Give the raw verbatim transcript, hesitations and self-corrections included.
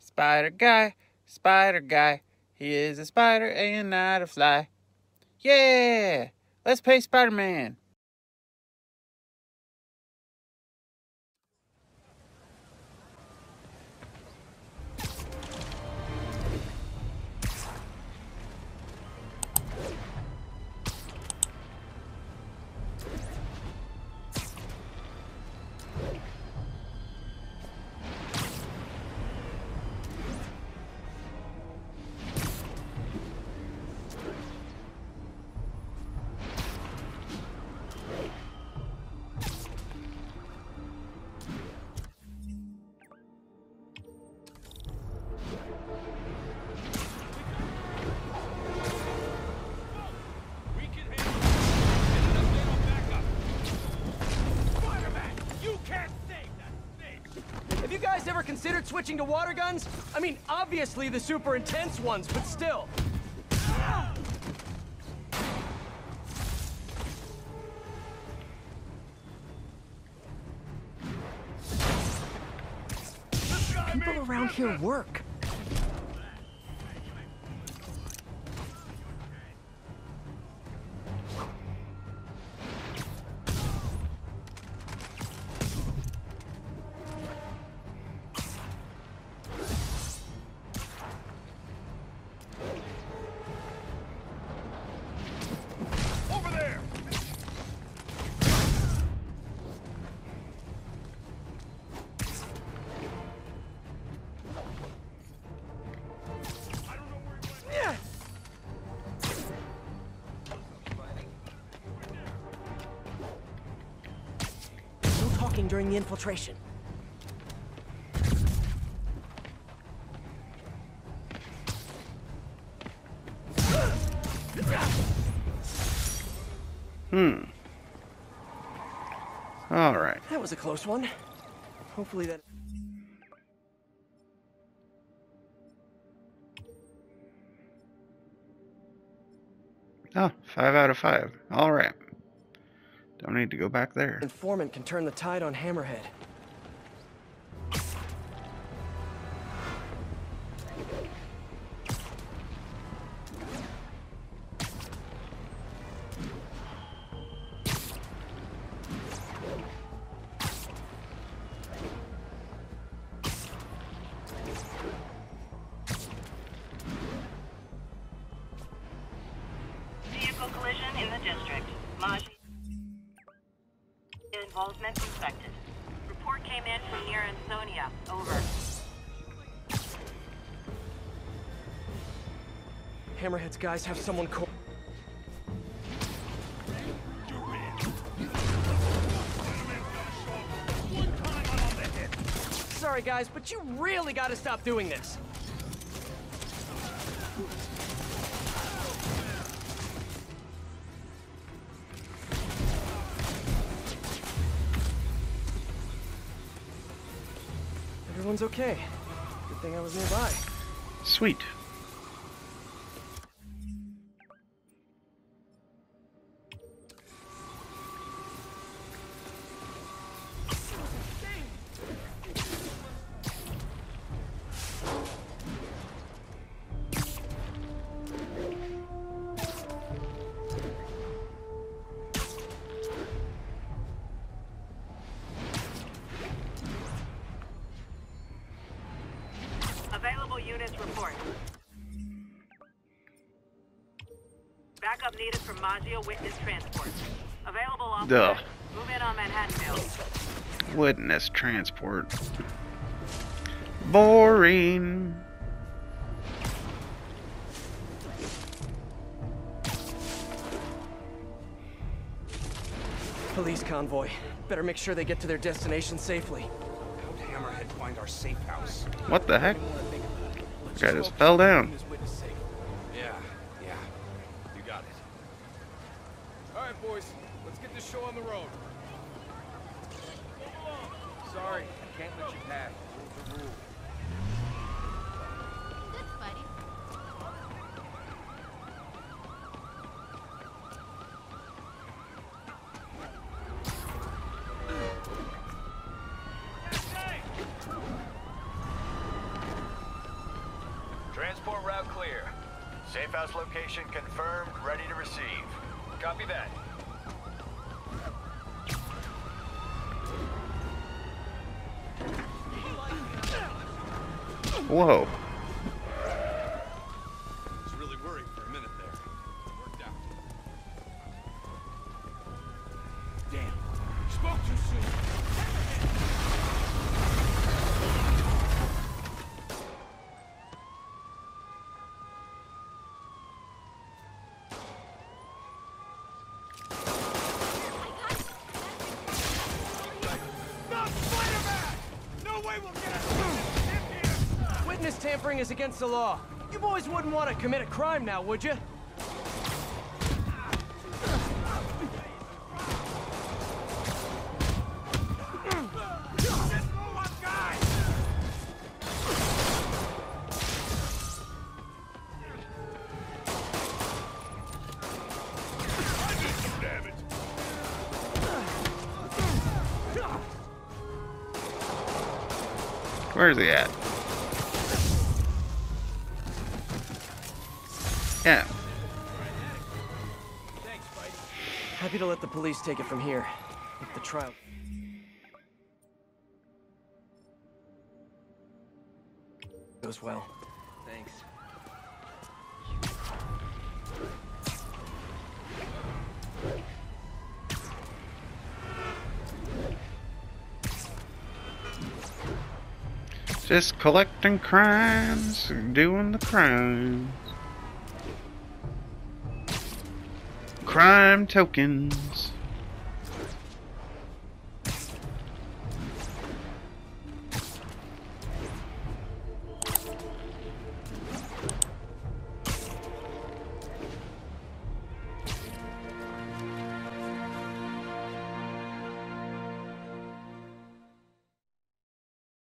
Spider guy, spider guy, he is a spider and not a fly. Yeah! Let's pay Spider-Man! Ever considered switching to water guns? I mean, obviously the super intense ones, but still. People around here work. During the infiltration. Hmm. All right. That was a close one. Hopefully that... Oh, five out of five. All right. Don't need to go back there. Informant can turn the tide on Hammerhead. Vehicle collision in the district. Magia. Involvement suspected. Report came in from near Ansonia. Over. Hammerhead's guys have someone called. Sorry guys, but you really gotta stop doing this. Everyone's okay. Good thing I was nearby. Sweet. Report. Backup needed for Magia witness transport. Available off. Duh. Move in on Manhattan. Witness transport. Boring. Police convoy. Better make sure they get to their destination safely. Help Hammerhead find our safe house. What the heck? I just fell down. Yeah, yeah, you got it. All right, boys, let's get this show on the road. Sorry, I can't let you pass. Rules are rules. Good, buddy. Transport route clear. Safe house location confirmed, ready to receive. Copy that. Whoa. Tampering is against the law. You boys wouldn't want to commit a crime now, would you? Where's he at? Yeah. Happy to let the police take it from here. With the trial. Goes well. Thanks. Just collecting crimes, doing the crimes. Crime tokens.